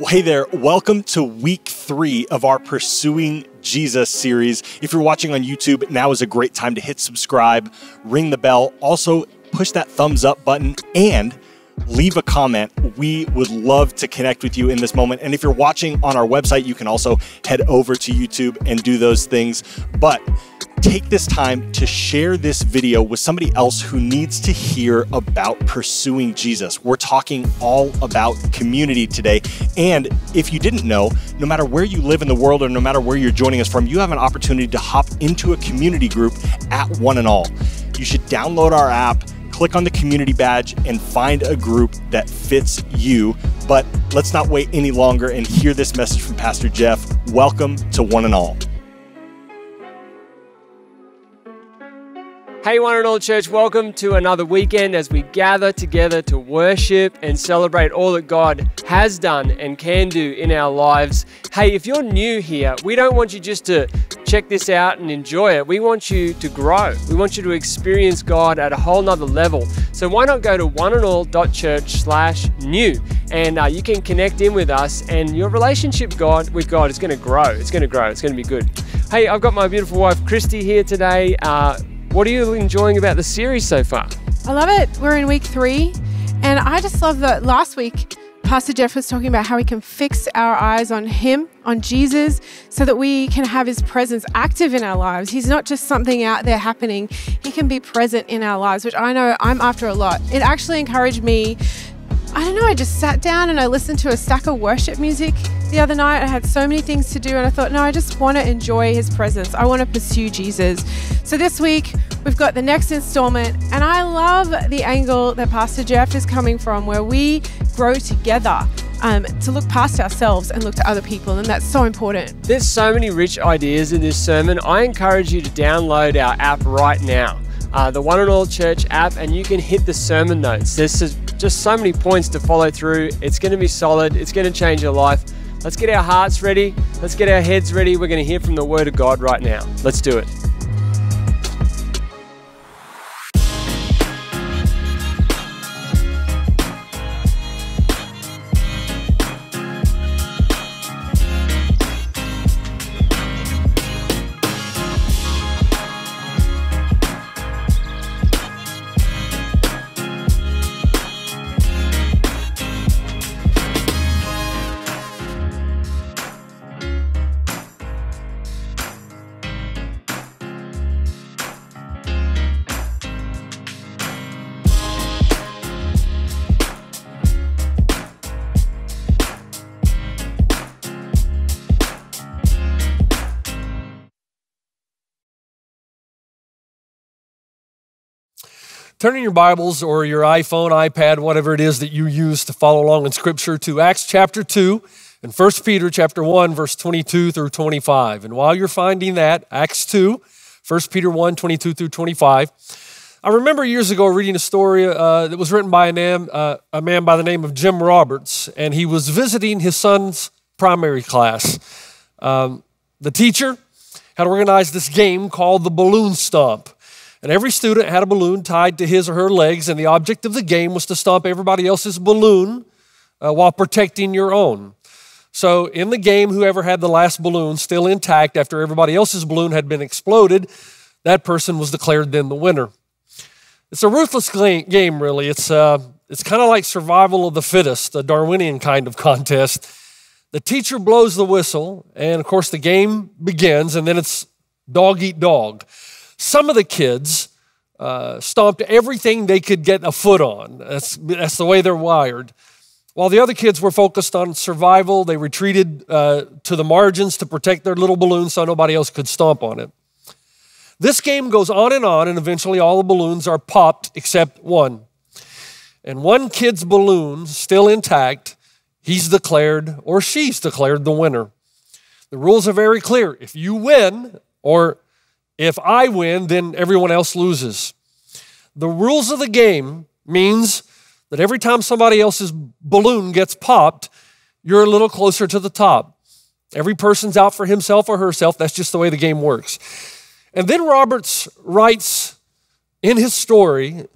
Well, hey there, welcome to week 3 of our Pursuing Jesus series. If you're watching on YouTube, now is a great time to hit subscribe, ring the bell, also push that thumbs up button and leave a comment. We would love to connect with you in this moment. And if you're watching on our website, you can also head over to YouTube and do those things. But take this time to share this video with somebody else who needs to hear about pursuing Jesus. We're talking all about community today. And if you didn't know, no matter where you live in the world or no matter where you're joining us from, you have an opportunity to hop into a community group at One and All. You should download our app, click on the community badge, and find a group that fits you. But let's not wait any longer and hear this message from Pastor Jeff. Welcome to One and All. Hey, One and All Church, welcome to another weekend as we gather together to worship and celebrate all that God has done and can do in our lives. Hey, if you're new here, we don't want you just to check this out and enjoy it. We want you to grow. We want you to experience God at a whole nother level. So why not go to oneandall.church/new and you can connect in with us, and your relationship with God is going to grow. It's going to grow. It's going to be good. Hey, I've got my beautiful wife, Christy, here today. What are you enjoying about the series so far? I love it. We're in week 3, and I just love that last week, Pastor Jeff was talking about how we can fix our eyes on him, on Jesus, so that we can have his presence active in our lives. He's not just something out there happening. He can be present in our lives, which I know I'm after a lot. It actually encouraged me. I don't know, I just sat down and I listened to a stack of worship music the other night. I had so many things to do, and I thought, no, I just want to enjoy his presence. I want to pursue Jesus. So this week, we've got the next installment, and I love the angle that Pastor Jeff is coming from, where we grow together to look past ourselves and look to other people, and that's so important. There's so many rich ideas in this sermon. I encourage you to download our app right now, the One and All Church app, and you can hit the sermon notes. This is just so many points to follow through. It's going to be solid. It's going to change your life. Let's get our hearts ready. Let's get our heads ready. We're going to hear from the Word of God right now. Let's do it. Turn in your Bibles or your iPhone, iPad, whatever it is that you use to follow along in Scripture, to Acts chapter 2 and 1 Peter chapter 1, verse 22 through 25. And while you're finding that, Acts 2, 1 Peter 1, 22 through 25, I remember years ago reading a story that was written by a man by the name of Jim Roberts, and he was visiting his son's primary class. The teacher had organized this game called the balloon stomp. And every student had a balloon tied to his or her legs, and the object of the game was to stomp everybody else's balloon while protecting your own. So in the game, whoever had the last balloon still intact after everybody else's balloon had been exploded, that person was declared then the winner. It's a ruthless game, really. It's kind of like survival of the fittest, a Darwinian kind of contest. The teacher blows the whistle, and of course the game begins, and then it's dog eat dog. Some of the kids stomped everything they could get a foot on. That's the way they're wired. While the other kids were focused on survival, they retreated to the margins to protect their little balloon so nobody else could stomp on it. This game goes on, and eventually all the balloons are popped except one. And one kid's balloon, still intact, he's declared, or she's declared, the winner. The rules are very clear. If you win, or if I win, then everyone else loses. The rules of the game means that every time somebody else's balloon gets popped, you're a little closer to the top. Every person's out for himself or herself. That's just the way the game works. And then Roberts writes in his story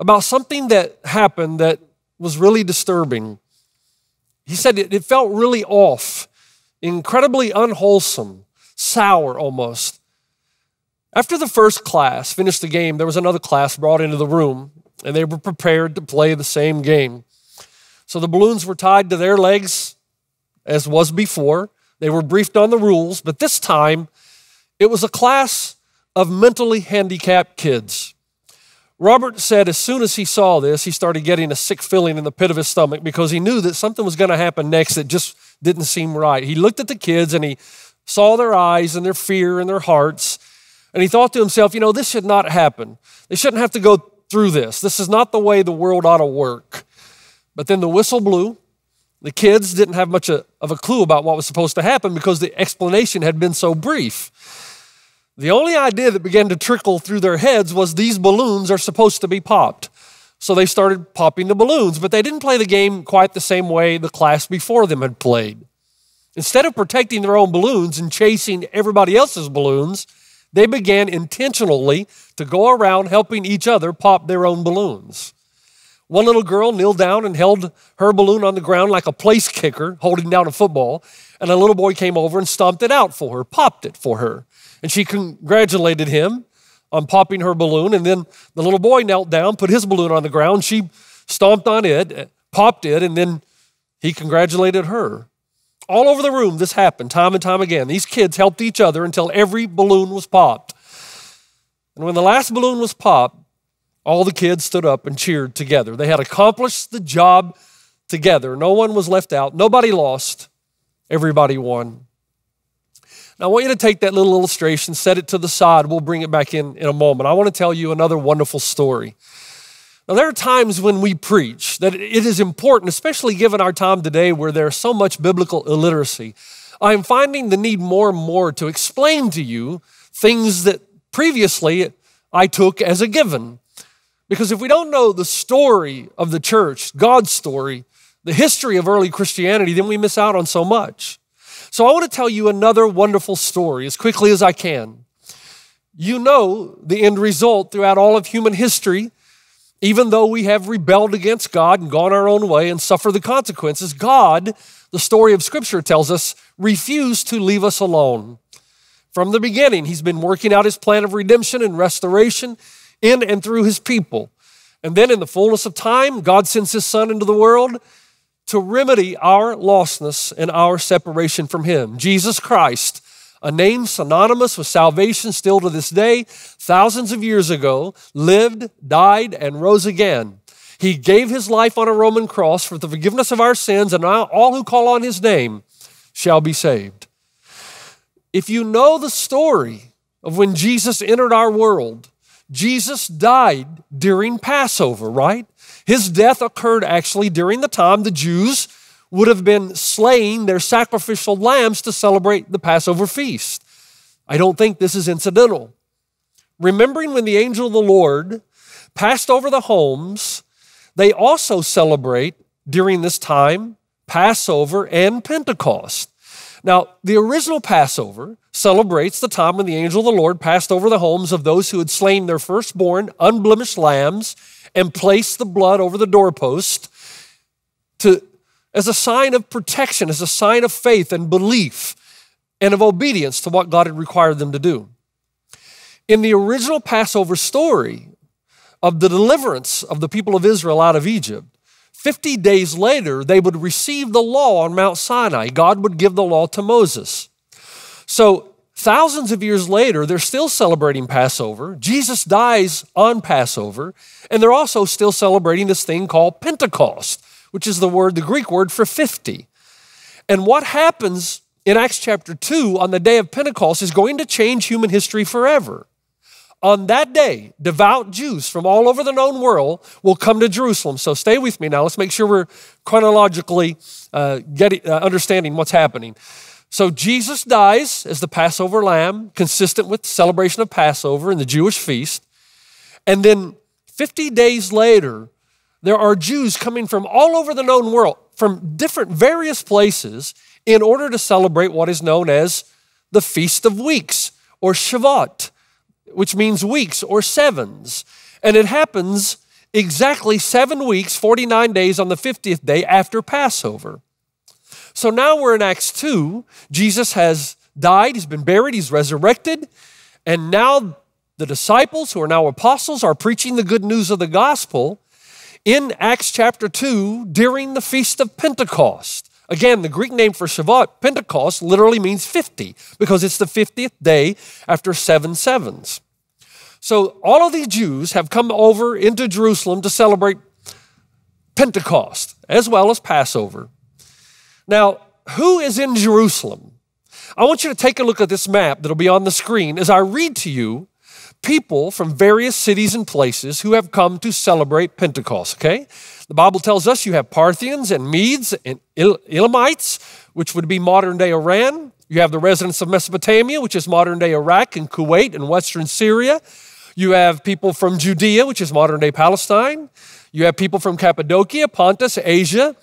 about something that happened that was really disturbing. He said it felt really off, incredibly unwholesome, sour almost. After the first class finished the game, there was another class brought into the room, and they were prepared to play the same game. So the balloons were tied to their legs, as was before. They were briefed on the rules, but this time it was a class of mentally handicapped kids. Robert said as soon as he saw this, he started getting a sick feeling in the pit of his stomach because he knew that something was going to happen next that just didn't seem right. He looked at the kids and he saw their eyes and their fear and their hearts, and he thought to himself, you know, this should not happen. They shouldn't have to go through this. This is not the way the world ought to work. But then the whistle blew. The kids didn't have much of a clue about what was supposed to happen because the explanation had been so brief. The only idea that began to trickle through their heads was these balloons are supposed to be popped. So they started popping the balloons, but they didn't play the game quite the same way the class before them had played. Instead of protecting their own balloons and chasing everybody else's balloons, they began intentionally to go around helping each other pop their own balloons. One little girl kneeled down and held her balloon on the ground like a place kicker holding down a football, and a little boy came over and stomped it out for her, popped it for her. And she congratulated him on popping her balloon, and then the little boy knelt down, put his balloon on the ground, she stomped on it, popped it, and then he congratulated her. All over the room, this happened time and time again. These kids helped each other until every balloon was popped. And when the last balloon was popped, all the kids stood up and cheered together. They had accomplished the job together. No one was left out. Nobody lost. Everybody won. Now, I want you to take that little illustration, set it to the side. We'll bring it back in a moment. I want to tell you another wonderful story. Now, there are times when we preach that it is important, especially given our time today where there's so much biblical illiteracy. I am finding the need more and more to explain to you things that previously I took as a given. Because if we don't know the story of the church, God's story, the history of early Christianity, then we miss out on so much. So I want to tell you another wonderful story as quickly as I can. You know the end result throughout all of human history. Even though we have rebelled against God and gone our own way and suffered the consequences, God, the story of Scripture tells us, refused to leave us alone. From the beginning, He's been working out His plan of redemption and restoration in and through His people. And then in the fullness of time, God sends His Son into the world to remedy our lostness and our separation from Him. Jesus Christ, a name synonymous with salvation still to this day, thousands of years ago, lived, died, and rose again. He gave His life on a Roman cross for the forgiveness of our sins, and all who call on His name shall be saved. If you know the story of when Jesus entered our world, Jesus died during Passover, right? His death occurred actually during the time the Jews would have been slaying their sacrificial lambs to celebrate the Passover feast. I don't think this is incidental. Remembering when the angel of the Lord passed over the homes, they also celebrate during this time Passover and Pentecost. Now, the original Passover celebrates the time when the angel of the Lord passed over the homes of those who had slain their firstborn, unblemished lambs and placed the blood over the doorpost as a sign of protection, as a sign of faith and belief and of obedience to what God had required them to do. In the original Passover story of the deliverance of the people of Israel out of Egypt, 50 days later, they would receive the law on Mount Sinai. God would give the law to Moses. So thousands of years later, they're still celebrating Passover. Jesus dies on Passover, and they're also still celebrating this thing called Pentecost, which is the Greek word for 50. And what happens in Acts chapter 2 on the day of Pentecost is going to change human history forever. On that day, devout Jews from all over the known world will come to Jerusalem. So stay with me now. Let's make sure we're chronologically understanding what's happening. So Jesus dies as the Passover lamb, consistent with the celebration of Passover and the Jewish feast. And then 50 days later, there are Jews coming from all over the known world, from various places, in order to celebrate what is known as the Feast of Weeks, or Shavuot, which means weeks or sevens. And it happens exactly 7 weeks, 49 days on the 50th day after Passover. So now we're in Acts 2. Jesus has died, he's been buried, he's resurrected. And now the disciples, who are now apostles, are preaching the good news of the gospel in Acts chapter 2 during the Feast of Pentecost. Again, the Greek name for Shavuot, Pentecost, literally means 50 because it's the 50th day after 7 sevens. So all of these Jews have come over into Jerusalem to celebrate Pentecost as well as Passover. Now, who is in Jerusalem? I want you to take a look at this map that'll be on the screen as I read to you people from various cities and places who have come to celebrate Pentecost, okay? The Bible tells us you have Parthians and Medes and Elamites, which would be modern-day Iran. You have the residents of Mesopotamia, which is modern-day Iraq and Kuwait and western Syria. You have people from Judea, which is modern-day Palestine. You have people from Cappadocia, Pontus, Asia,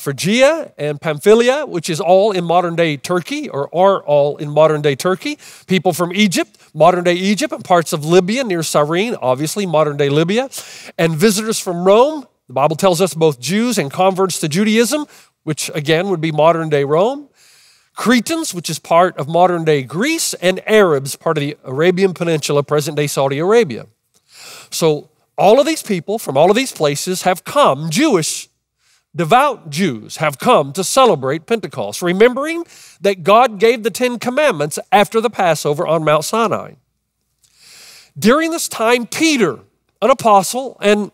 Phrygia, and Pamphylia, which is all in modern-day Turkey, or are all in modern-day Turkey. People from Egypt, modern-day Egypt, and parts of Libya near Cyrene, obviously modern-day Libya. And visitors from Rome. The Bible tells us both Jews and converts to Judaism, which again would be modern-day Rome. Cretans, which is part of modern-day Greece, and Arabs, part of the Arabian Peninsula, present-day Saudi Arabia. So all of these people from all of these places have come, Jewish, devout Jews have come to celebrate Pentecost, remembering that God gave the 10 commandments after the Passover on Mount Sinai. During this time, Peter, an apostle, and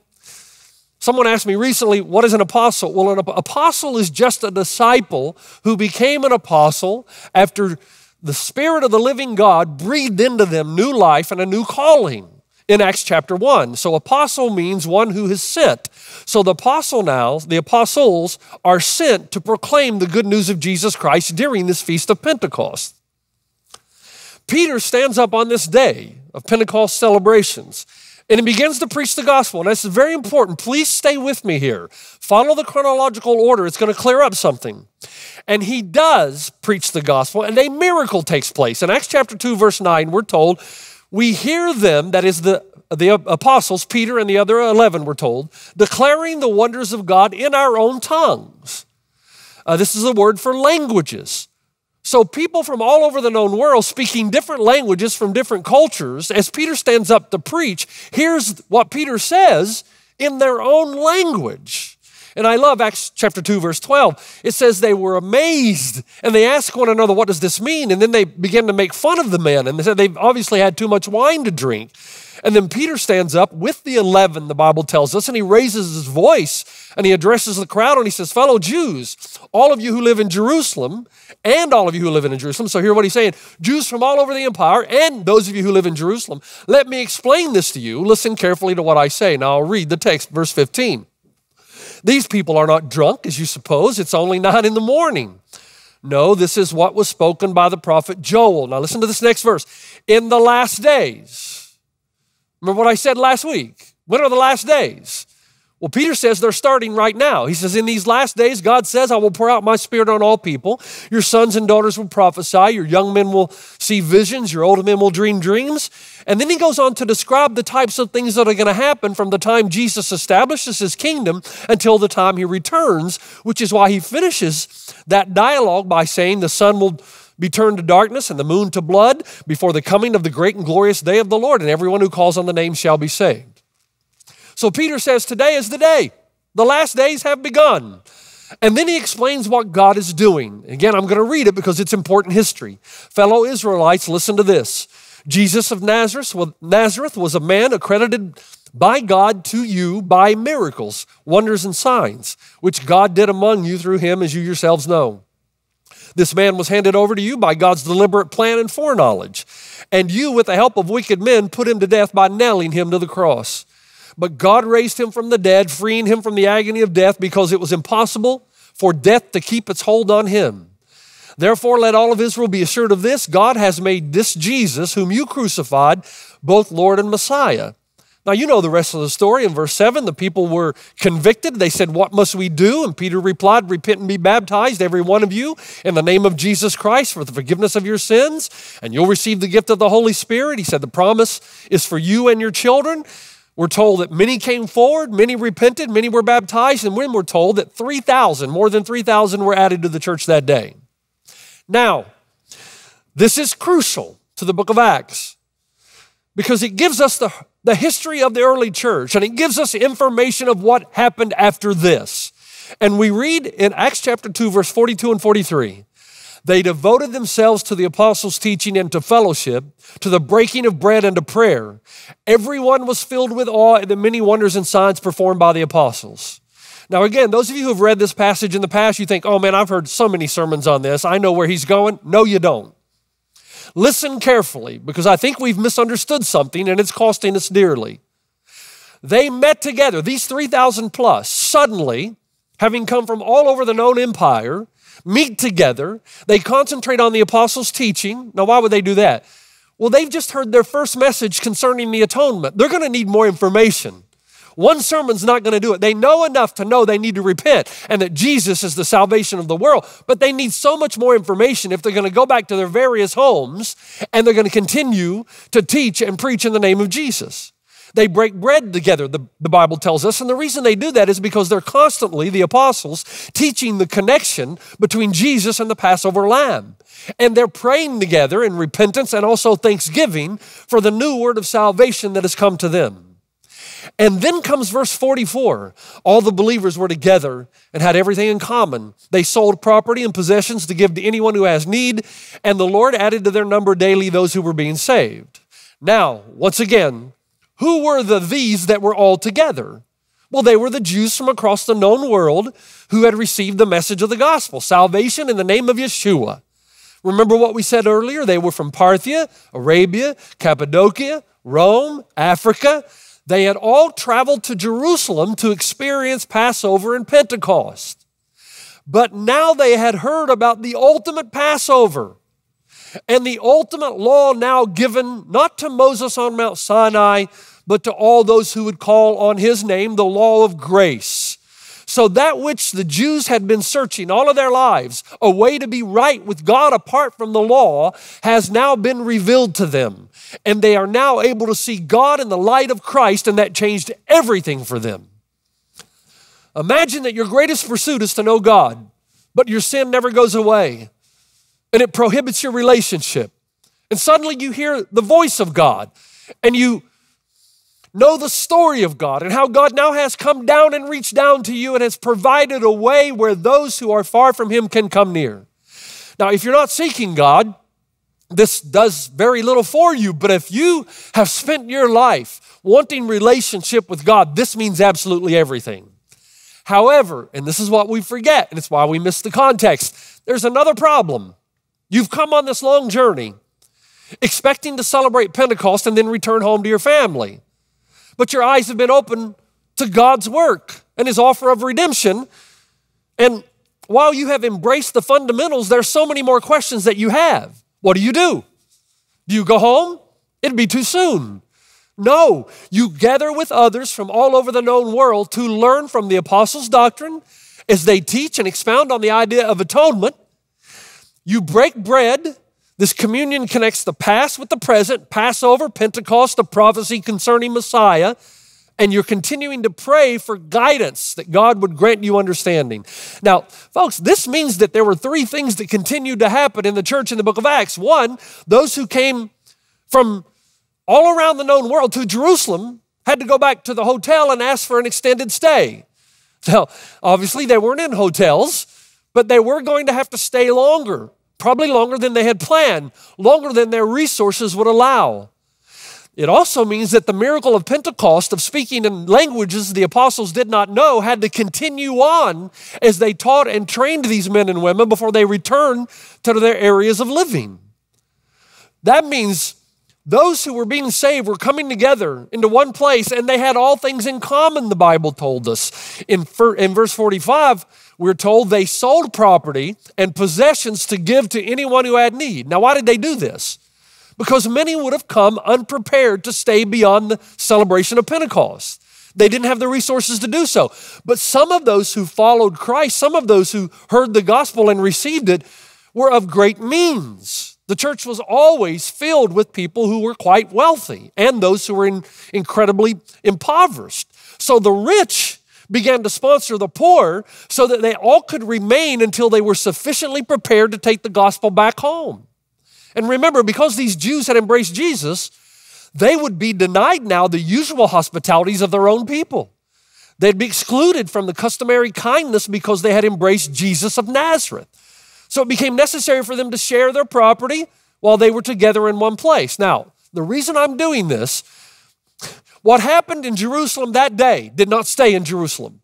someone asked me recently, what is an apostle? Well, an apostle is just a disciple who became an apostle after the Spirit of the living God breathed into them new life and a new calling. In Acts chapter 1. So apostle means one who is sent. So the apostle now, the apostles are sent to proclaim the good news of Jesus Christ during this Feast of Pentecost. Peter stands up on this day of Pentecost celebrations and he begins to preach the gospel. And this is very important. Please stay with me here. Follow the chronological order. It's going to clear up something. And he does preach the gospel and a miracle takes place. In Acts chapter 2, verse 9, we're told, we hear them, that is the apostles, Peter and the other 11 were told, declaring the wonders of God in our own tongues. This is the word for languages. So people from all over the known world speaking different languages from different cultures, as Peter stands up to preach, here's what Peter says in their own language. And I love Acts chapter 2, verse 12. It says they were amazed, and they asked one another, what does this mean? And then they began to make fun of the men, and they said they've obviously had too much wine to drink. And then Peter stands up with the 11, the Bible tells us, and he raises his voice, and he addresses the crowd, and he says, fellow Jews, all of you who live in Jerusalem, and all of you who live in Jerusalem, so hear what he's saying, Jews from all over the empire, and those of you who live in Jerusalem, let me explain this to you. Listen carefully to what I say. Now I'll read the text, verse 15. These people are not drunk, as you suppose. It's only 9 in the morning. No, this is what was spoken by the prophet Joel. Now listen to this next verse. In the last days. Remember what I said last week? When are the last days? Well, Peter says they're starting right now. He says, in these last days, God says, I will pour out my Spirit on all people. Your sons and daughters will prophesy. Your young men will see visions. Your old men will dream dreams. And then he goes on to describe the types of things that are going to happen from the time Jesus establishes his kingdom until the time he returns, which is why he finishes that dialogue by saying the sun will be turned to darkness and the moon to blood before the coming of the great and glorious day of the Lord, and everyone who calls on the name shall be saved. So Peter says, today is the day. The last days have begun. And then he explains what God is doing. Again, I'm going to read it because it's important history. Fellow Israelites, listen to this. Jesus of Nazareth was a man accredited by God to you by miracles, wonders, and signs, which God did among you through him, as you yourselves know. This man was handed over to you by God's deliberate plan and foreknowledge. And you, with the help of wicked men, put him to death by nailing him to the cross. But God raised him from the dead, freeing him from the agony of death because it was impossible for death to keep its hold on him. Therefore, let all of Israel be assured of this, God has made this Jesus, whom you crucified, both Lord and Messiah. Now, you know the rest of the story. In verse 7, the people were convicted. They said, what must we do? And Peter replied, repent and be baptized, every one of you, in the name of Jesus Christ for the forgiveness of your sins, and you'll receive the gift of the Holy Spirit. He said, the promise is for you and your children, We're told that many came forward, many repented, many were baptized, and when we're told that 3,000, more than 3,000 were added to the church that day. Now, this is crucial to the book of Acts because it gives us the history of the early church, and it gives us information of what happened after this. And we read in Acts chapter 2, verse 42 and 43, they devoted themselves to the apostles' teaching and to fellowship, to the breaking of bread and to prayer. Everyone was filled with awe at the many wonders and signs performed by the apostles. Now again, those of you who have read this passage in the past, you think, oh man, I've heard so many sermons on this. I know where he's going. No, you don't. Listen carefully, because I think we've misunderstood something and it's costing us dearly. They met together, these 3,000 plus, suddenly, having come from all over the known empire, meet together. They concentrate on the apostles' teaching. Now, why would they do that? Well, they've just heard their first message concerning the atonement. They're going to need more information. One sermon's not going to do it. They know enough to know they need to repent and that Jesus is the salvation of the world, but they need so much more information if they're going to go back to their various homes and they're going to continue to teach and preach in the name of Jesus. They break bread together, the Bible tells us, and the reason they do that is because they're constantly, the apostles, teaching the connection between Jesus and the Passover lamb. And they're praying together in repentance and also thanksgiving for the new word of salvation that has come to them. And then comes verse 44. All the believers were together and had everything in common. They sold property and possessions to give to anyone who has need, and the Lord added to their number daily those who were being saved. Now, once again, who were these that were all together? Well, they were the Jews from across the known world who had received the message of the gospel, salvation in the name of Yeshua. Remember what we said earlier? They were from Parthia, Arabia, Cappadocia, Rome, Africa. They had all traveled to Jerusalem to experience Passover and Pentecost. But now they had heard about the ultimate Passover and the ultimate law now given not to Moses on Mount Sinai, but to all those who would call on his name, the law of grace. So that which the Jews had been searching all of their lives, a way to be right with God apart from the law, has now been revealed to them. And they are now able to see God in the light of Christ, and that changed everything for them. Imagine that your greatest pursuit is to know God, but your sin never goes away. And it prohibits your relationship. And suddenly you hear the voice of God and you know the story of God and how God now has come down and reached down to you and has provided a way where those who are far from him can come near. Now, if you're not seeking God, this does very little for you, but if you have spent your life wanting relationship with God, this means absolutely everything. However, and this is what we forget, and it's why we miss the context, there's another problem. You've come on this long journey expecting to celebrate Pentecost and then return home to your family. But your eyes have been open to God's work and his offer of redemption. And while you have embraced the fundamentals, there's so many more questions that you have. What do? Do you go home? It'd be too soon. No, you gather with others from all over the known world to learn from the apostles' doctrine as they teach and expound on the idea of atonement. You break bread. This communion connects the past with the present, Passover, Pentecost, the prophecy concerning Messiah, and you're continuing to pray for guidance that God would grant you understanding. Now, folks, this means that there were three things that continued to happen in the church in the book of Acts. One, those who came from all around the known world to Jerusalem had to go back to the hotel and ask for an extended stay. Now, obviously they weren't in hotels, but they were going to have to stay longer. Probably longer than they had planned, longer than their resources would allow. It also means that the miracle of Pentecost, of speaking in languages the apostles did not know, had to continue on as they taught and trained these men and women before they returned to their areas of living. That means those who were being saved were coming together into one place and they had all things in common, the Bible told us. In verse 45, we're told they sold property and possessions to give to anyone who had need. Now, why did they do this? Because many would have come unprepared to stay beyond the celebration of Pentecost. They didn't have the resources to do so. But some of those who followed Christ, some of those who heard the gospel and received it, were of great means. The church was always filled with people who were quite wealthy and those who were incredibly impoverished. So the rich began to sponsor the poor so that they all could remain until they were sufficiently prepared to take the gospel back home. And remember, because these Jews had embraced Jesus, they would be denied now the usual hospitalities of their own people. They'd be excluded from the customary kindness because they had embraced Jesus of Nazareth. So it became necessary for them to share their property while they were together in one place. Now, the reason I'm doing this, what happened in Jerusalem that day did not stay in Jerusalem.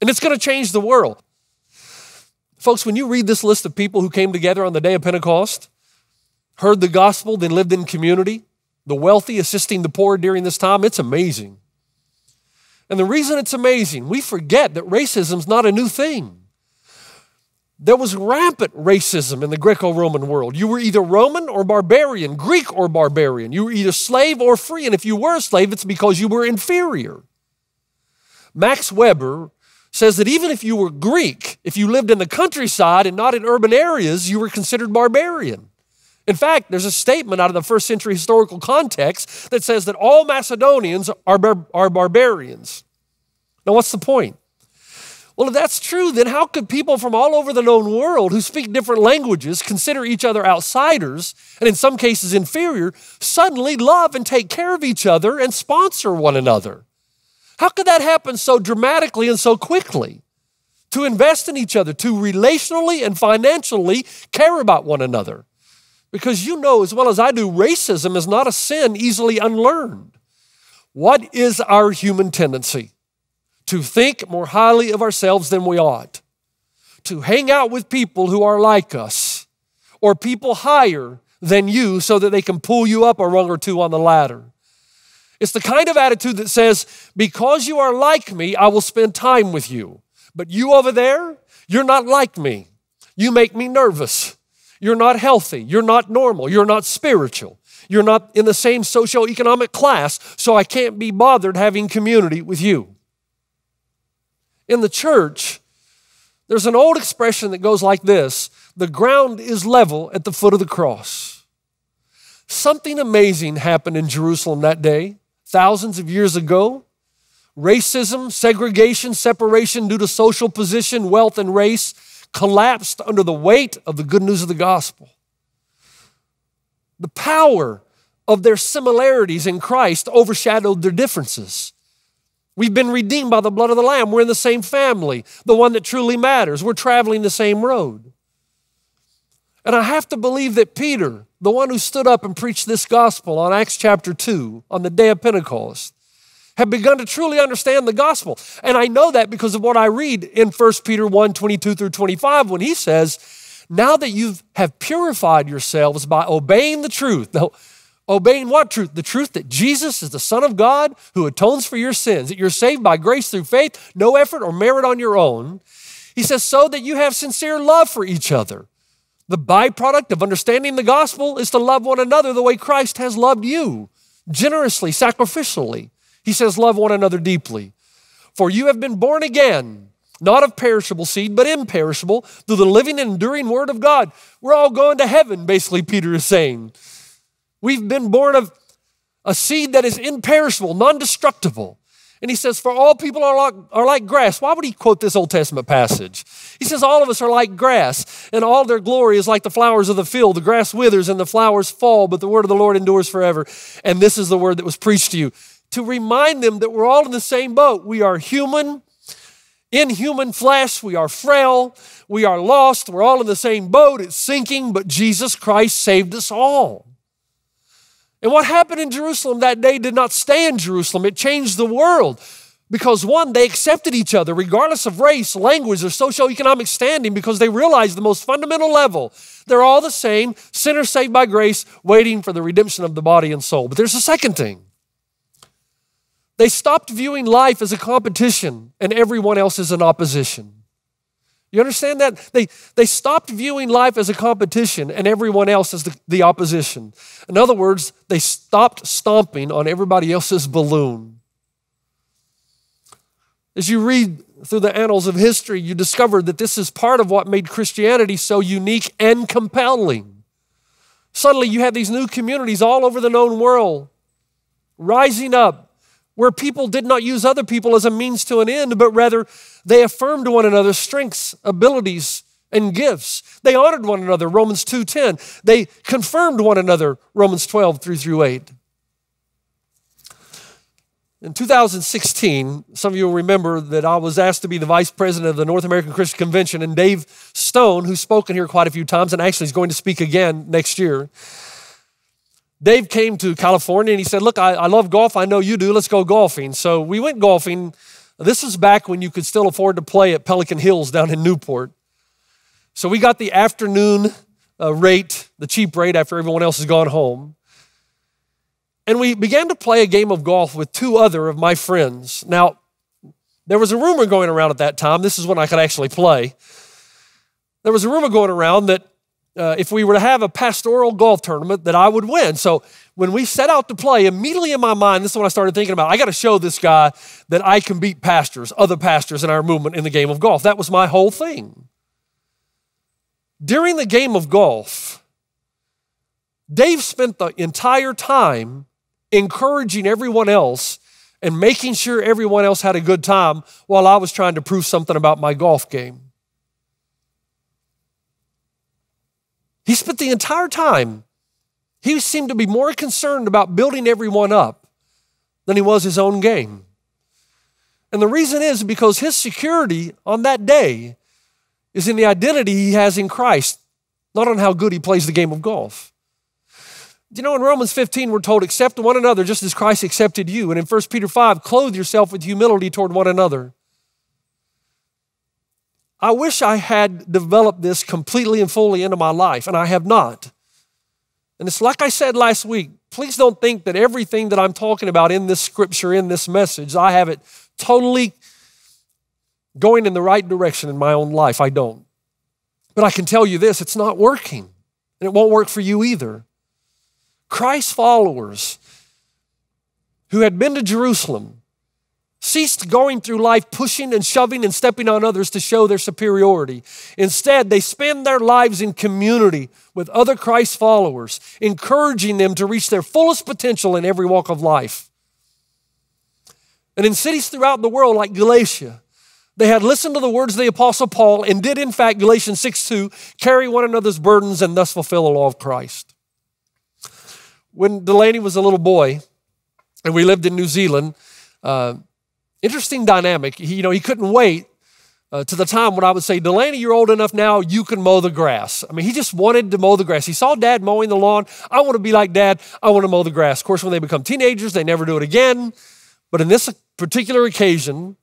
And it's going to change the world. Folks, when you read this list of people who came together on the day of Pentecost, heard the gospel, then lived in community, the wealthy assisting the poor during this time, it's amazing. And the reason it's amazing, we forget that racism's not a new thing. There was rampant racism in the Greco-Roman world. You were either Roman or barbarian, Greek or barbarian. You were either slave or free, and if you were a slave, it's because you were inferior. Max Weber says that even if you were Greek, if you lived in the countryside and not in urban areas, you were considered barbarian. In fact, there's a statement out of the first century historical context that says that all Macedonians are barbarians. Now, what's the point? Well, if that's true, then how could people from all over the known world who speak different languages, consider each other outsiders, and in some cases inferior, suddenly love and take care of each other and sponsor one another? How could that happen so dramatically and so quickly? To invest in each other, to relationally and financially care about one another. Because you know as well as I do, racism is not a sin easily unlearned. What is our human tendency? To think more highly of ourselves than we ought, to hang out with people who are like us, or people higher than you so that they can pull you up a rung or two on the ladder. It's the kind of attitude that says, because you are like me, I will spend time with you. But you over there, you're not like me. You make me nervous. You're not healthy. You're not normal. You're not spiritual. You're not in the same socioeconomic class, so I can't be bothered having community with you. In the church, there's an old expression that goes like this: the ground is level at the foot of the cross. Something amazing happened in Jerusalem that day, thousands of years ago. Racism, segregation, separation due to social position, wealth, and race collapsed under the weight of the good news of the gospel. The power of their similarities in Christ overshadowed their differences. We've been redeemed by the blood of the Lamb. We're in the same family, the one that truly matters. We're traveling the same road. And I have to believe that Peter, the one who stood up and preached this gospel on Acts chapter 2, on the day of Pentecost, had begun to truly understand the gospel. And I know that because of what I read in 1 Peter 1, 22 through 25, when he says, now that you have purified yourselves by obeying the truth. Obeying what truth? The truth that Jesus is the Son of God who atones for your sins, that you're saved by grace through faith, no effort or merit on your own. He says, so that you have sincere love for each other. The byproduct of understanding the gospel is to love one another the way Christ has loved you, generously, sacrificially. He says, love one another deeply. For you have been born again, not of perishable seed, but imperishable, through the living and enduring word of God. We're all going to heaven, basically, Peter is saying. We've been born of a seed that is imperishable, non-destructible. And he says, for all people are like grass. Why would he quote this Old Testament passage? He says, all of us are like grass, and all their glory is like the flowers of the field. The grass withers and the flowers fall, but the word of the Lord endures forever. And this is the word that was preached to you. To remind them that we're all in the same boat. We are human, in human flesh. We are frail. We are lost. We're all in the same boat. It's sinking, but Jesus Christ saved us all. And what happened in Jerusalem that day did not stay in Jerusalem. It changed the world because, one, they accepted each other regardless of race, language, or socioeconomic standing because they realized the most fundamental level. They're all the same, sinners saved by grace, waiting for the redemption of the body and soul. But there's a second thing. They stopped viewing life as a competition and everyone else as an opposition. You understand that? They stopped viewing life as a competition and everyone else as the opposition. In other words, they stopped stomping on everybody else's balloon. As you read through the annals of history, you discover that this is part of what made Christianity so unique and compelling. Suddenly you have these new communities all over the known world rising up where people did not use other people as a means to an end, but rather they affirmed one another's strengths, abilities, and gifts. They honored one another, Romans 2:10. They confirmed one another, Romans 12:3-8. In 2016, some of you will remember that I was asked to be the vice president of the North American Christian Convention, and Dave Stone, who's spoken here quite a few times and actually is going to speak again next year, Dave came to California and he said, look, I love golf. I know you do. Let's go golfing. So we went golfing. This was back when you could still afford to play at Pelican Hills down in Newport. So we got the afternoon rate, the cheap rate after everyone else has gone home. And we began to play a game of golf with two other of my friends. Now, there was a rumor going around at that time. This is when I could actually play. There was a rumor going around that if we were to have a pastoral golf tournament, that I would win. So when we set out to play, immediately in my mind, this is what I started thinking about. I got to show this guy that I can beat pastors, other pastors in our movement in the game of golf. That was my whole thing. During the game of golf, Dave spent the entire time encouraging everyone else and making sure everyone else had a good time while I was trying to prove something about my golf game. He spent the entire time. He seemed to be more concerned about building everyone up than he was his own game. And the reason is because his security on that day is in the identity he has in Christ, not on how good he plays the game of golf. You know, in Romans 15, we're told, accept one another just as Christ accepted you. And in 1 Peter 5, clothe yourself with humility toward one another. I wish I had developed this completely and fully into my life, and I have not. And it's like I said last week, please don't think that everything that I'm talking about in this scripture, in this message, I have it totally going in the right direction in my own life. I don't. But I can tell you this, it's not working, and it won't work for you either. Christ's followers who had been to Jerusalem ceased going through life pushing and shoving and stepping on others to show their superiority. Instead, they spend their lives in community with other Christ followers, encouraging them to reach their fullest potential in every walk of life. And in cities throughout the world like Galatia, they had listened to the words of the Apostle Paul and did, in fact, Galatians 6:2, carry one another's burdens and thus fulfill the law of Christ. When Delaney was a little boy and we lived in New Zealand, interesting dynamic. He couldn't wait to the time when I would say, Delaney, you're old enough now, you can mow the grass. I mean, he just wanted to mow the grass. He saw Dad mowing the lawn. I want to be like Dad. I want to mow the grass. Of course, when they become teenagers, they never do it again. But in this particular occasion,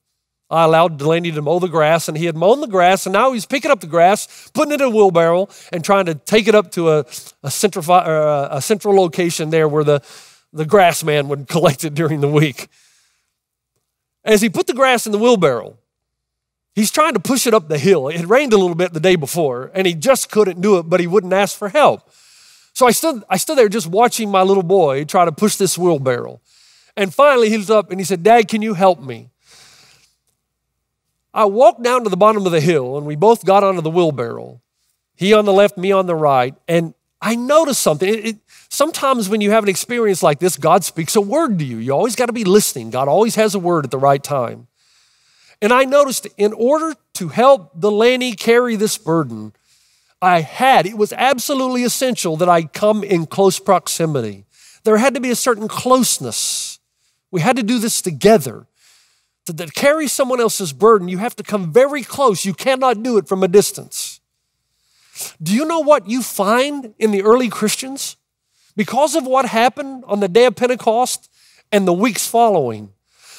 I allowed Delaney to mow the grass, and he had mown the grass, and now he's picking up the grass, putting it in a wheelbarrow, and trying to take it up to a central location there where the grass man would collect it during the week. As he put the grass in the wheelbarrow, he's trying to push it up the hill. It had rained a little bit the day before, and he just couldn't do it, but he wouldn't ask for help. So I stood there just watching my little boy try to push this wheelbarrow. And finally he was up, and he said, Dad, can you help me? I walked down to the bottom of the hill, and we both got onto the wheelbarrow, he on the left, me on the right, and I noticed something. Sometimes when you have an experience like this, God speaks a word to you. You always got to be listening. God always has a word at the right time. And I noticed in order to help Delaney carry this burden, it was absolutely essential that I come in close proximity. There had to be a certain closeness. We had to do this together. To carry someone else's burden, you have to come very close. You cannot do it from a distance. Do you know what you find in the early Christians? Because of what happened on the day of Pentecost and the weeks following,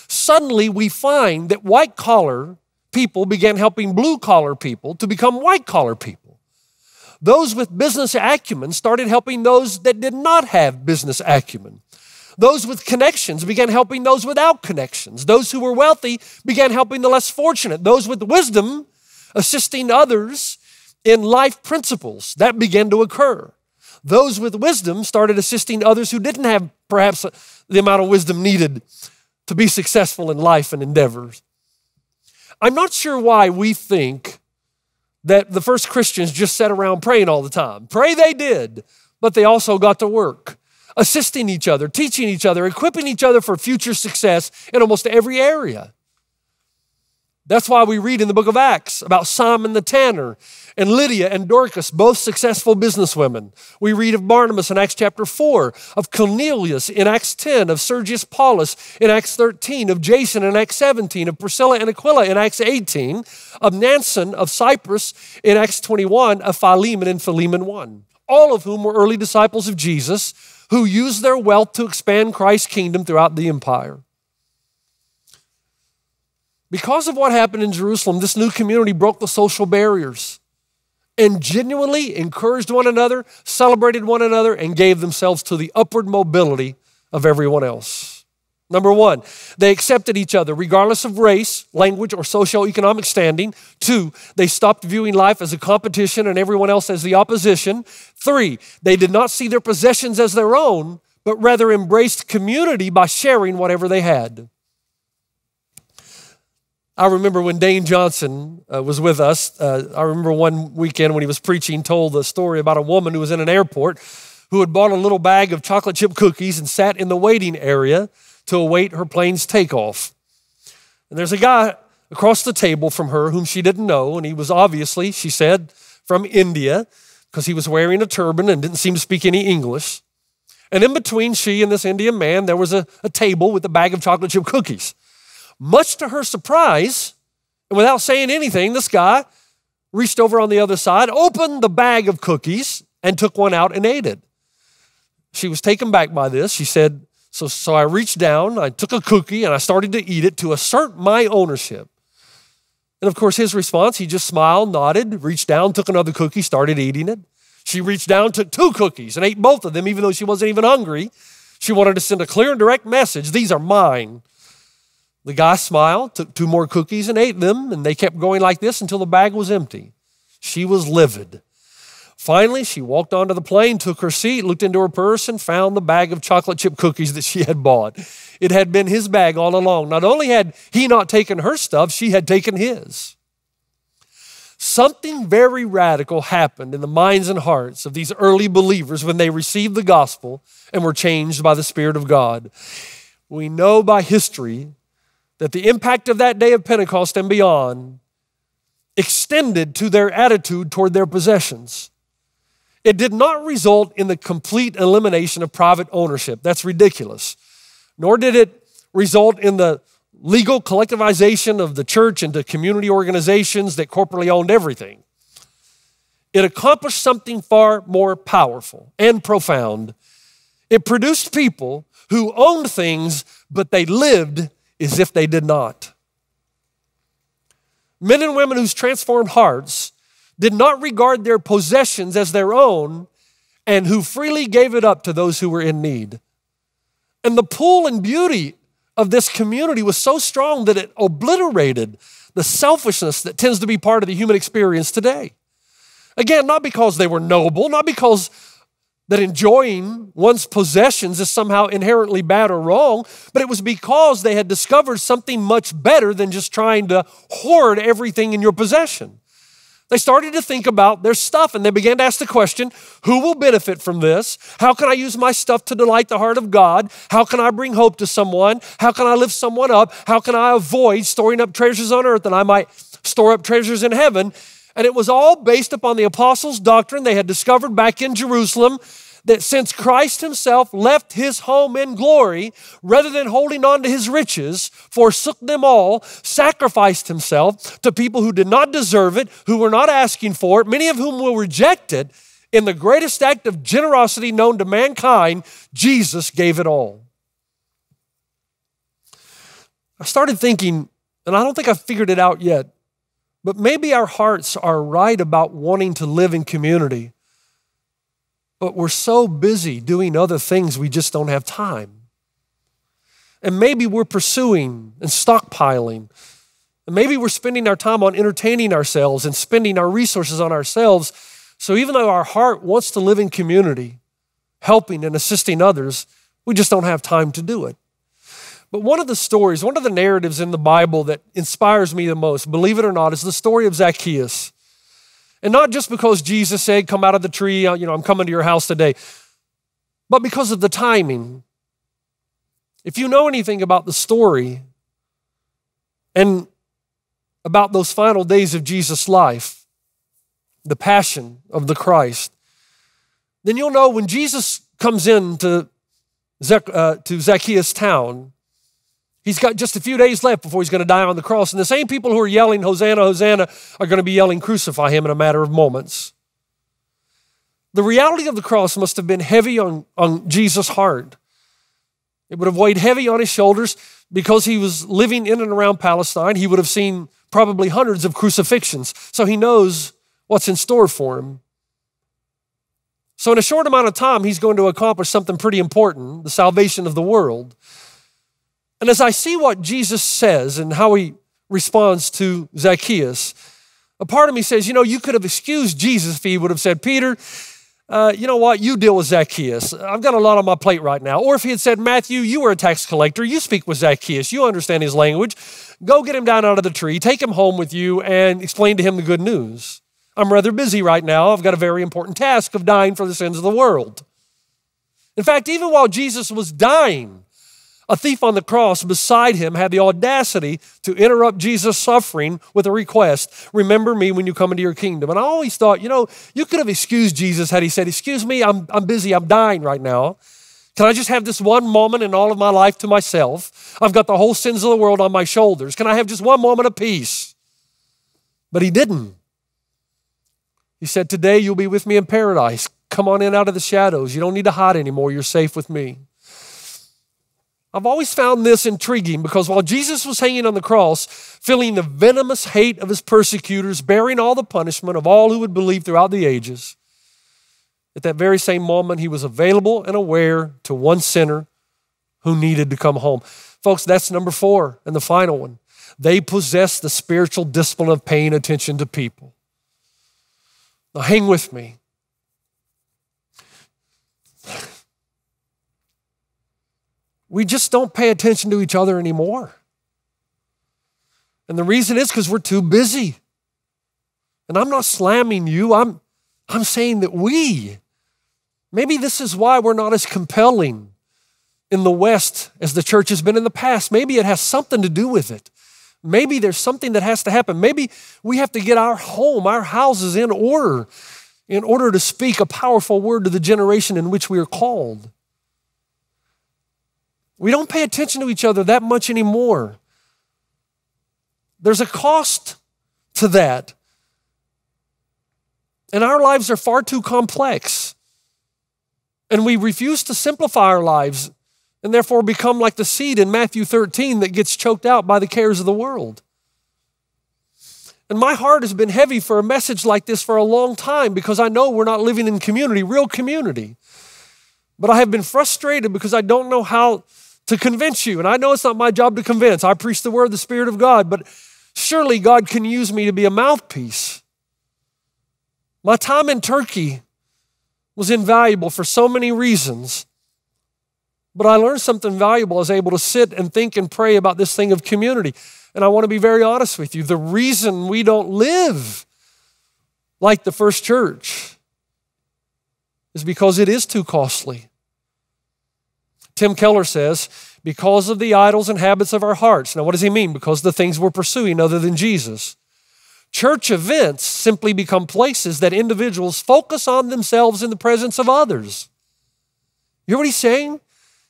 suddenly we find that white-collar people began helping blue-collar people to become white-collar people. Those with business acumen started helping those that did not have business acumen. Those with connections began helping those without connections. Those who were wealthy began helping the less fortunate. Those with wisdom assisting others in life principles. That began to occur. Those with wisdom started assisting others who didn't have perhaps the amount of wisdom needed to be successful in life and endeavors. I'm not sure why we think that the first Christians just sat around praying all the time. Pray they did. but they also got to work, assisting each other, teaching each other, equipping each other for future success in almost every area. That's why we read in the book of Acts about Simon the tanner and Lydia and Dorcas, both successful businesswomen. We read of Barnabas in Acts chapter 4, of Cornelius in Acts 10, of Sergius Paulus in Acts 13, of Jason in Acts 17, of Priscilla and Aquila in Acts 18, of Nansen of Cyprus in Acts 21, of Philemon in Philemon 1, all of whom were early disciples of Jesus who used their wealth to expand Christ's kingdom throughout the empire. Because of what happened in Jerusalem, this new community broke the social barriers and genuinely encouraged one another, celebrated one another, and gave themselves to the upward mobility of everyone else. Number one, they accepted each other regardless of race, language, or socioeconomic standing. Two, they stopped viewing life as a competition and everyone else as the opposition. Three, they did not see their possessions as their own, but rather embraced community by sharing whatever they had. I remember when Dane Johnson was with us, I remember one weekend when he was preaching, told the story about a woman who was in an airport who had bought a little bag of chocolate chip cookies and sat in the waiting area to await her plane's takeoff. And there's a guy across the table from her whom she didn't know, and he was obviously, she said, from India because he was wearing a turban and didn't seem to speak any English. And in between she and this Indian man, there was a table with a bag of chocolate chip cookies. Much to her surprise, and without saying anything, this guy reached over on the other side, opened the bag of cookies, and took one out and ate it. She was taken back by this. She said, so I reached down, I took a cookie, and I started to eat it to assert my ownership. And of course, his response, he just smiled, nodded, reached down, took another cookie, started eating it. She reached down, took two cookies, and ate both of them, even though she wasn't even hungry. She wanted to send a clear and direct message, these are mine. The guy smiled, took two more cookies and ate them, and they kept going like this until the bag was empty. She was livid. Finally, she walked onto the plane, took her seat, looked into her purse, and found the bag of chocolate chip cookies that she had bought. It had been his bag all along. Not only had he not taken her stuff, she had taken his. Something very radical happened in the minds and hearts of these early believers when they received the gospel and were changed by the Spirit of God. We know by history that the impact of that day of Pentecost and beyond extended to their attitude toward their possessions. It did not result in the complete elimination of private ownership. That's ridiculous. Nor did it result in the legal collectivization of the church into community organizations that corporately owned everything. It accomplished something far more powerful and profound. It produced people who owned things, but they lived as if they did not. Men and women whose transformed hearts did not regard their possessions as their own and who freely gave it up to those who were in need. And the pull and beauty of this community was so strong that it obliterated the selfishness that tends to be part of the human experience today. Again, not because they were noble, not because that enjoying one's possessions is somehow inherently bad or wrong, but it was because they had discovered something much better than just trying to hoard everything in your possession. They started to think about their stuff and they began to ask the question, who will benefit from this? How can I use my stuff to delight the heart of God? How can I bring hope to someone? How can I lift someone up? How can I avoid storing up treasures on earth and I might store up treasures in heaven? And it was all based upon the apostles' doctrine they had discovered back in Jerusalem that since Christ himself left his home in glory, rather than holding on to his riches, forsook them all, sacrificed himself to people who did not deserve it, who were not asking for it, many of whom will reject it, in the greatest act of generosity known to mankind, Jesus gave it all. I started thinking, and I don't think I've figured it out yet, but maybe our hearts are right about wanting to live in community, but we're so busy doing other things we just don't have time. And maybe we're pursuing and stockpiling. And maybe we're spending our time on entertaining ourselves and spending our resources on ourselves. So even though our heart wants to live in community, helping and assisting others, we just don't have time to do it. But one of the stories, one of the narratives in the Bible that inspires me the most, believe it or not, is the story of Zacchaeus. And not just because Jesus said, come out of the tree, you know, I'm coming to your house today, but because of the timing. If you know anything about the story and about those final days of Jesus' life, the passion of the Christ, then you'll know when Jesus comes into to Zacchaeus' town, he's got just a few days left before he's going to die on the cross. And the same people who are yelling, Hosanna, Hosanna, are going to be yelling, crucify him in a matter of moments. The reality of the cross must have been heavy on Jesus' heart. It would have weighed heavy on his shoulders because he was living in and around Palestine. He would have seen probably hundreds of crucifixions. So he knows what's in store for him. So in a short amount of time, he's going to accomplish something pretty important, the salvation of the world. And as I see what Jesus says and how he responds to Zacchaeus, a part of me says, you know, you could have excused Jesus if he would have said, Peter, you know what, you deal with Zacchaeus. I've got a lot on my plate right now. Or if he had said, Matthew, you were a tax collector. You speak with Zacchaeus. You understand his language. Go get him down out of the tree. Take him home with you and explain to him the good news. I'm rather busy right now. I've got a very important task of dying for the sins of the world. In fact, even while Jesus was dying, a thief on the cross beside him had the audacity to interrupt Jesus' suffering with a request, remember me when you come into your kingdom. And I always thought, you know, you could have excused Jesus had he said, excuse me, I'm busy, I'm dying right now. Can I just have this one moment in all of my life to myself? I've got the whole sins of the world on my shoulders. Can I have just one moment of peace? But he didn't. He said, today you'll be with me in paradise. Come on in out of the shadows. You don't need to hide anymore. You're safe with me. I've always found this intriguing because while Jesus was hanging on the cross, feeling the venomous hate of his persecutors, bearing all the punishment of all who would believe throughout the ages, at that very same moment, he was available and aware to one sinner who needed to come home. Folks, that's number four and the final one. They possess the spiritual discipline of paying attention to people. Now, hang with me. We just don't pay attention to each other anymore. And the reason is because we're too busy. And I'm not slamming you. I'm saying that maybe this is why we're not as compelling in the West as the church has been in the past. Maybe it has something to do with it. Maybe there's something that has to happen. Maybe we have to get our home, our houses in order to speak a powerful word to the generation in which we are called. We don't pay attention to each other that much anymore. There's a cost to that. And our lives are far too complex. And we refuse to simplify our lives and therefore become like the seed in Matthew 13 that gets choked out by the cares of the world. And my heart has been heavy for a message like this for a long time because I know we're not living in community, real community. But I have been frustrated because I don't know how to convince you. And I know it's not my job to convince. I preach the word, the Spirit of God, but surely God can use me to be a mouthpiece. My time in Turkey was invaluable for so many reasons, but I learned something valuable. I was able to sit and think and pray about this thing of community. And I want to be very honest with you. The reason we don't live like the first church is because it is too costly. Tim Keller says, because of the idols and habits of our hearts. Now, what does he mean? Because the things we're pursuing other than Jesus. Church events simply become places that individuals focus on themselves in the presence of others. You hear what he's saying?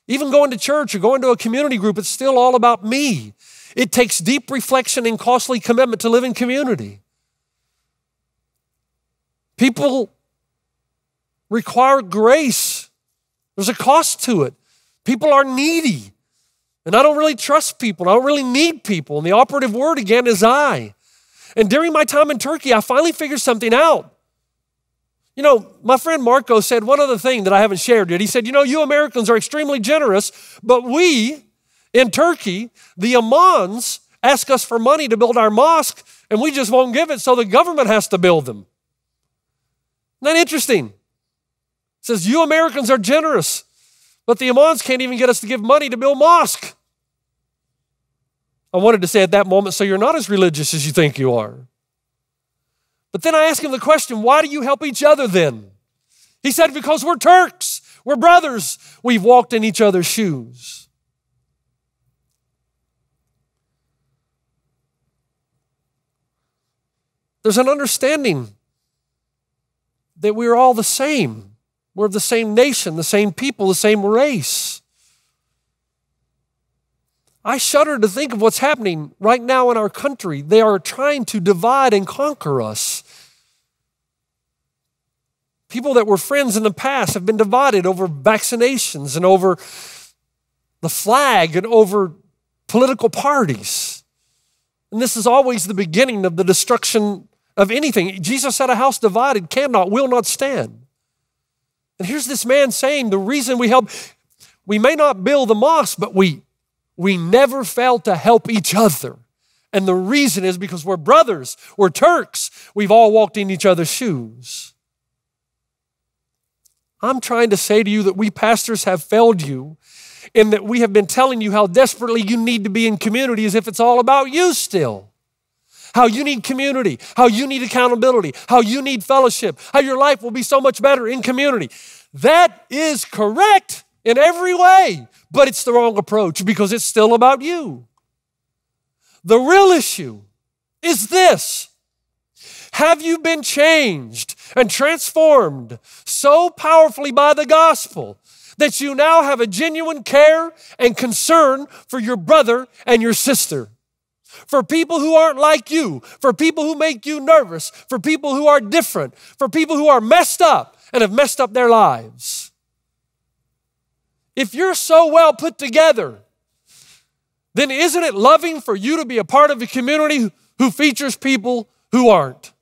Even going to church or going to a community group, it's still all about me. It takes deep reflection and costly commitment to live in community. People require grace. There's a cost to it. People are needy. And I don't really trust people. I don't really need people. And the operative word again is I. And during my time in Turkey, I finally figured something out. You know, my friend Marco said one other thing that I haven't shared yet. He said, you know, you Americans are extremely generous, but we in Turkey, the imams ask us for money to build our mosque and we just won't give it, so the government has to build them. Isn't that interesting? It says, you Americans are generous, but the imams can't even get us to give money to build mosque. I wanted to say at that moment, so you're not as religious as you think you are. But then I asked him the question, why do you help each other then? He said, because we're Turks, we're brothers, we've walked in each other's shoes. There's an understanding that we're all the same. We're of the same nation, the same people, the same race. I shudder to think of what's happening right now in our country. They are trying to divide and conquer us. People that were friends in the past have been divided over vaccinations and over the flag and over political parties. And this is always the beginning of the destruction of anything. Jesus said, a house divided cannot, will not stand. And here's this man saying, the reason we help, we may not build the mosque, but we never fail to help each other. And the reason is because we're brothers, we're Turks, we've all walked in each other's shoes. I'm trying to say to you that we pastors have failed you in that we have been telling you how desperately you need to be in community as if it's all about you still. How you need community, how you need accountability, how you need fellowship, how your life will be so much better in community. That is correct in every way. But it's the wrong approach because it's still about you. The real issue is this. Have you been changed and transformed so powerfully by the gospel that you now have a genuine care and concern for your brother and your sister? For people who aren't like you, for people who make you nervous, for people who are different, for people who are messed up and have messed up their lives. If you're so well put together, then isn't it loving for you to be a part of a community who features people who aren't?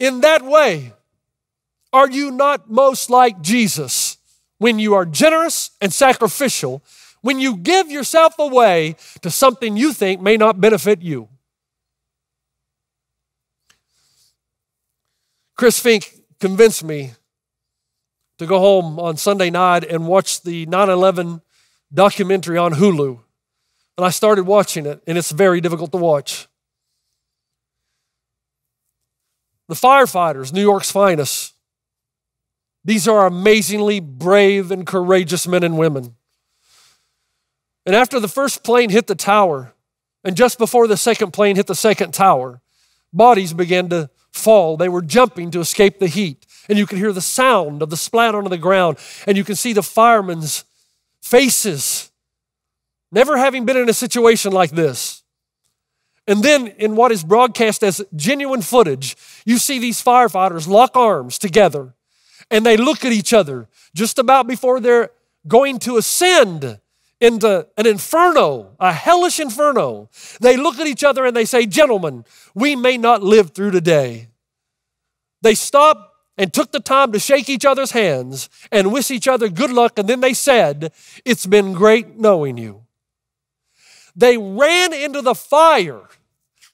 In that way, are you not most like Jesus when you are generous and sacrificial, when you give yourself away to something you think may not benefit you? Chris Fink convinced me to go home on Sunday night and watch the 9/11 documentary on Hulu. And I started watching it, and it's very difficult to watch. The firefighters, New York's finest, these are amazingly brave and courageous men and women. And after the first plane hit the tower, and just before the second plane hit the second tower, bodies began to fall. They were jumping to escape the heat. And you can hear the sound of the splat onto the ground. And you can see the firemen's faces, never having been in a situation like this. And then in what is broadcast as genuine footage, you see these firefighters lock arms together. And they look at each other just about before they're going to ascend into an inferno, a hellish inferno. They look at each other and they say, gentlemen, we may not live through today. They stop and took the time to shake each other's hands and wish each other good luck. And then they said, it's been great knowing you. They ran into the fire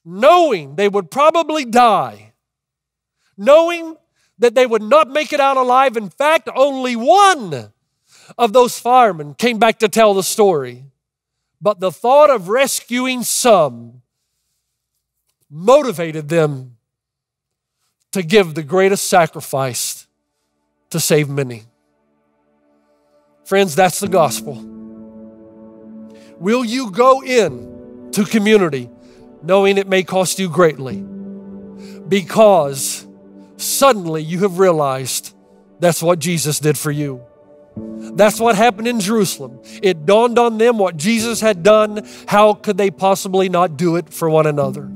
knowing they would probably die, knowing that they would not make it out alive. In fact, only one of those firemen came back to tell the story. But the thought of rescuing some motivated them to give the greatest sacrifice to save many. Friends, that's the gospel. Will you go in to community knowing it may cost you greatly? Because suddenly you have realized that's what Jesus did for you. That's what happened in Jerusalem. It dawned on them what Jesus had done. How could they possibly not do it for one another?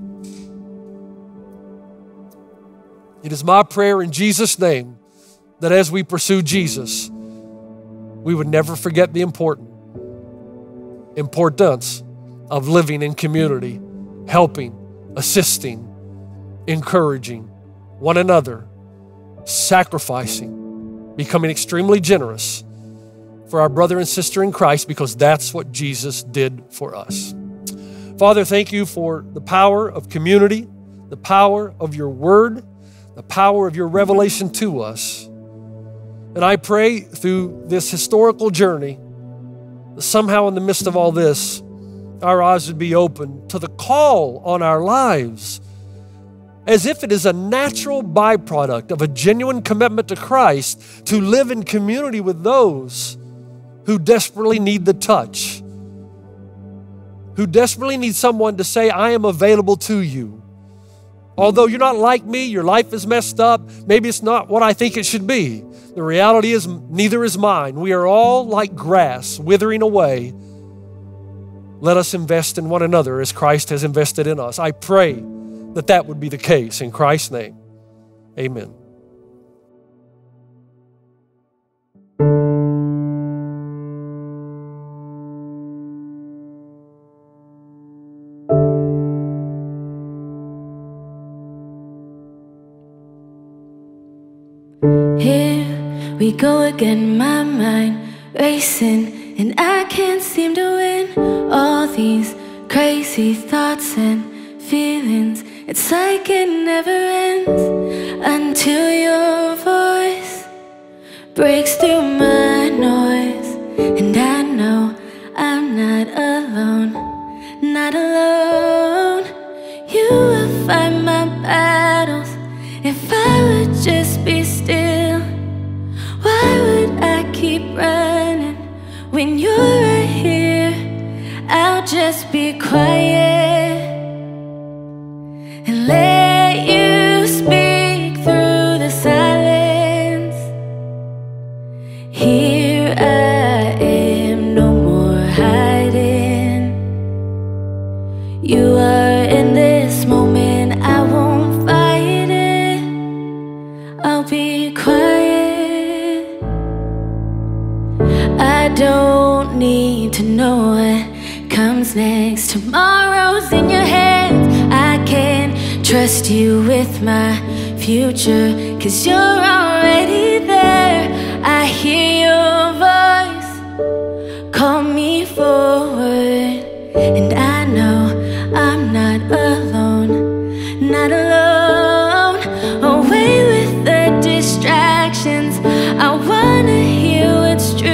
It is my prayer in Jesus' name that as we pursue Jesus, we would never forget the importance of living in community, helping, assisting, encouraging one another, sacrificing, becoming extremely generous for our brother and sister in Christ, because that's what Jesus did for us. Father, thank you for the power of community, the power of your word, the power of your revelation to us. And I pray through this historical journey, that somehow in the midst of all this, our eyes would be open to the call on our lives, as if it is a natural byproduct of a genuine commitment to Christ to live in community with those who desperately need the touch, who desperately need someone to say, I am available to you. Although you're not like me, your life is messed up, maybe it's not what I think it should be. The reality is neither is mine. We are all like grass withering away. Let us invest in one another as Christ has invested in us. I pray that that would be the case in Christ's name. Amen. We go again, my mind racing, and I can't seem to win all these crazy thoughts and feelings. It's like it never ends until your voice breaks through my noise. And I know I'm not alone, not alone. You will fight my battles if I would just be still. Why would I keep running when you're right here? I'll just be quiet and let you speak through the silence. Here I am, no more hiding. You are in this moment, I won't fight it. I'll be quiet. I don't need to know what comes next. Tomorrow's in your hands. I can trust you with my future, 'cause you're already there. I hear your voice call me forward, and I know I'm not alone, not alone. Away with the distractions, I wanna hear what's true.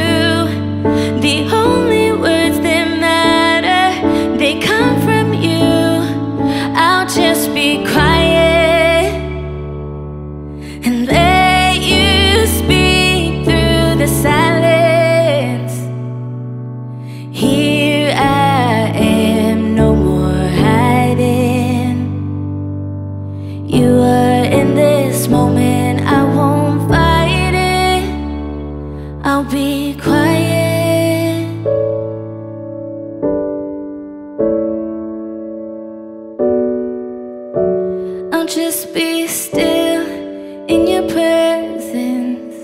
The only words that matter, they come from you. I'll just be quiet and let you speak through the silence. Here I am, no more hiding. You are in this moment, I won't fight it. I'll be quiet. Just be still in your presence.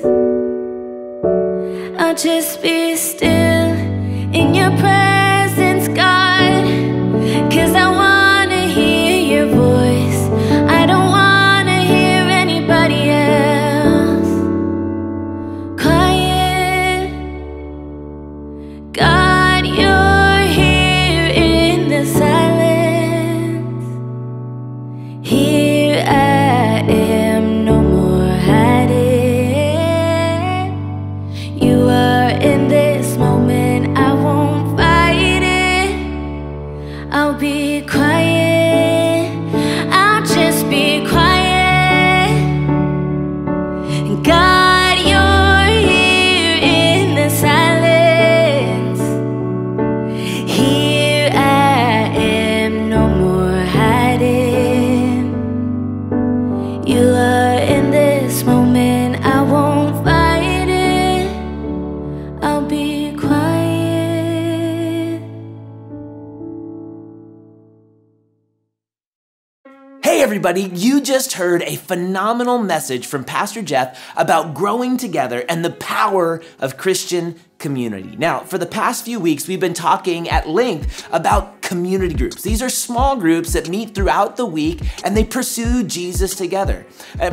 I'll just be still in your presence, God, 'cause I wanna hear your voice. I don't wanna hear anybody else. Quiet, God, you're here in the silence. Here I am, no more hiding. You are in this moment, I won't fight it. I'll be quiet, I'll just be quiet. God, you're here in the silence. Here I am, no more hiding. You are in this moment, I won't fight it. I'll be quiet. Hey everybody, you just heard a phenomenal message from Pastor Jeff about growing together and the power of Christian community. Now, for the past few weeks, we've been talking at length about community groups. These are small groups that meet throughout the week and they pursue Jesus together,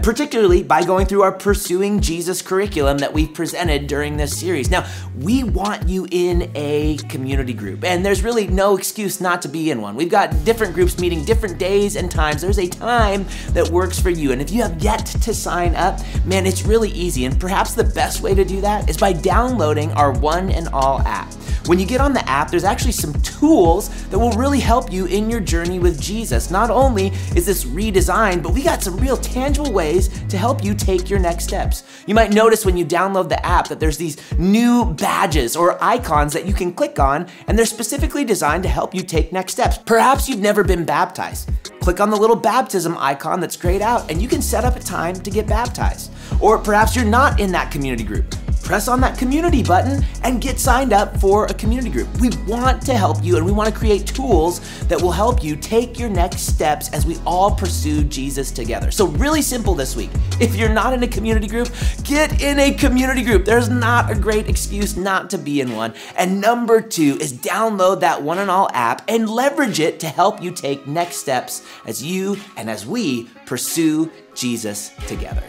particularly by going through our Pursuing Jesus curriculum that we've presented during this series. Now, we want you in a community group, and there's really no excuse not to be in one. We've got different groups meeting different days and times. There's a time that works for you, and if you have yet to sign up, man, it's really easy, and perhaps the best way to do that is by downloading our One and All app. When you get on the app, there's actually some tools that will really help you in your journey with Jesus. Not only is this redesigned, but we got some real tangible ways to help you take your next steps. You might notice when you download the app that there's these new badges or icons that you can click on, and they're specifically designed to help you take next steps. Perhaps you've never been baptized. Click on the little baptism icon that's grayed out, and you can set up a time to get baptized. Or perhaps you're not in that community group. Press on that community button and get signed up for a community group. We want to help you, and we want to create tools that will help you take your next steps as we all pursue Jesus together. So really simple this week. If you're not in a community group, get in a community group. There's not a great excuse not to be in one. And number two is download that One and All app and leverage it to help you take next steps as you and as we pursue Jesus together.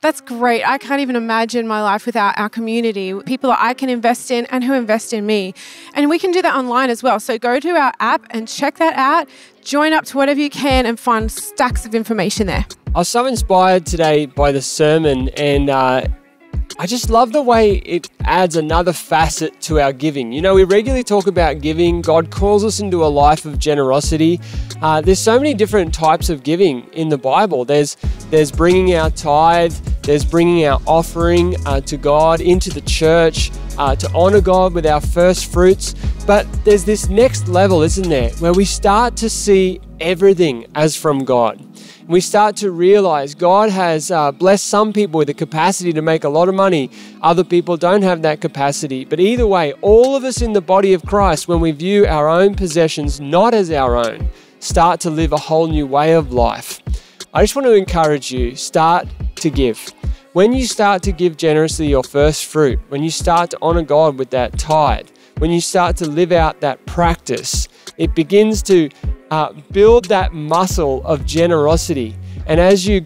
That's great. I can't even imagine my life without our community, people that I can invest in and who invest in me. And we can do that online as well. So go to our app and check that out. Join up to whatever you can and find stacks of information there. I was so inspired today by the sermon, and I just love the way it adds another facet to our giving. You know, we regularly talk about giving. God calls us into a life of generosity. There's so many different types of giving in the Bible. There's bringing our tithe, there's bringing our offering to God, into the church, to honor God with our first fruits. But there's this next level, isn't there, where we start to see everything as from God. We start to realize God has blessed some people with the capacity to make a lot of money. Other people don't have that capacity. But either way, all of us in the body of Christ, when we view our own possessions not as our own, start to live a whole new way of life. I just want to encourage you, start to give. When you start to give generously your first fruit, when you start to honor God with that tithe, when you start to live out that practice, it begins to build that muscle of generosity. And as you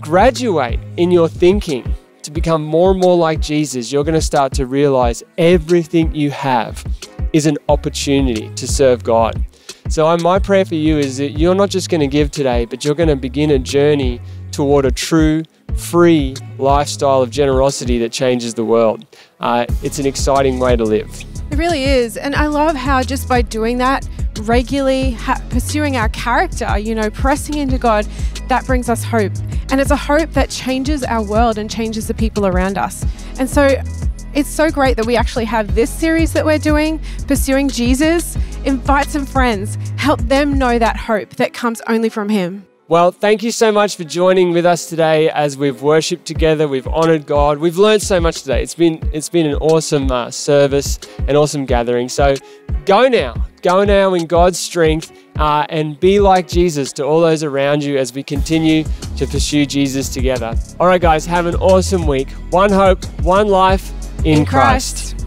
graduate in your thinking to become more and more like Jesus, you're going to start to realize everything you have is an opportunity to serve God. So my prayer for you is that you're not just going to give today, but you're going to begin a journey toward a true, free lifestyle of generosity that changes the world. It's an exciting way to live. It really is. And I love how just by doing that, regularly pursuing our character, you know, pressing into God, that brings us hope. And it's a hope that changes our world and changes the people around us. And so it's so great that we actually have this series that we're doing, Pursuing Jesus. Invite some friends, help them know that hope that comes only from Him. Well, thank you so much for joining with us today as we've worshipped together, we've honoured God, we've learned so much today. It's been an awesome service, an awesome gathering. So go now in God's strength and be like Jesus to all those around you as we continue to pursue Jesus together. All right, guys, have an awesome week. One hope, one life in Christ.